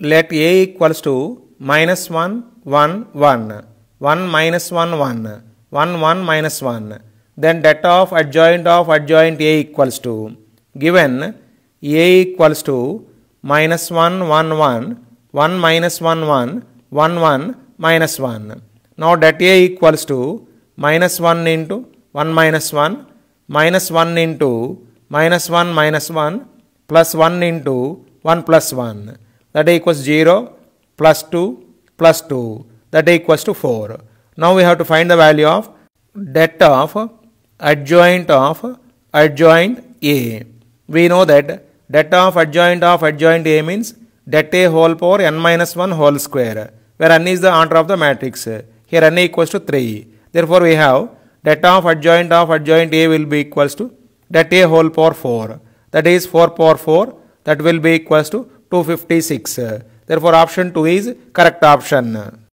let A equals to minus 1, 1, 1, 1 minus 1, 1, 1, 1 minus 1. Then that of adjoint A equals to, given A equals to minus 1, 1, 1, 1 minus 1, 1, 1, 1 minus 1. Now that A equals to minus 1 into 1 minus 1, minus 1 into minus 1 minus 1, plus 1 into 1 plus 1. That equals 0, plus 2, that equals to 4. Now we have to find the value of det of adjoint A. We know that det of adjoint A means det A whole power n minus 1 whole square, where n is the order of the matrix. Here n equals to 3. Therefore we have det of adjoint A will be equals to det A whole power 4. That is 4 power 4, that will be equals to 256. Therefore, option 2 is correct option.